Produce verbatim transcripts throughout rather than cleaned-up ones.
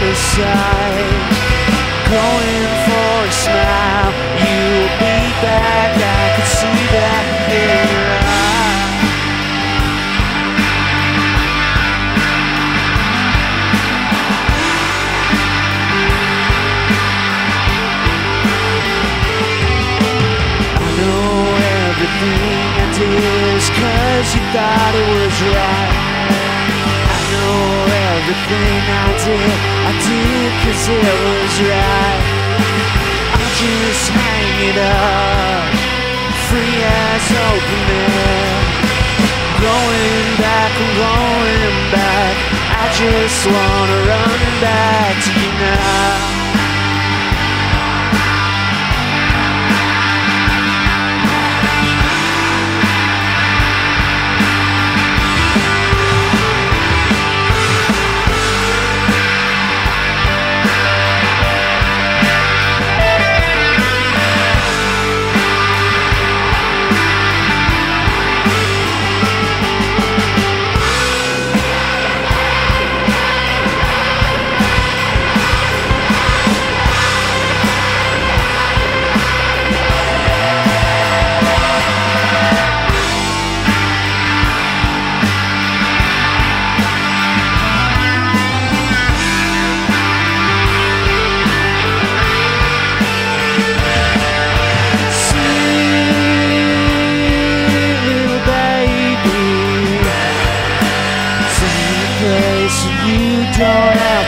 out of sight, going for a smile. You'll be back, I could see that in your eye. I know everything I did is 'cause you thought it was right. I know everything I did, I did 'cause it was right. I'll just hang it up, free as open air. I'm going back, I'm going back, I just wanna run back to you now.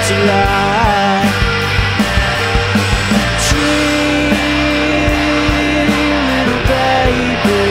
Tonight, sweet little baby.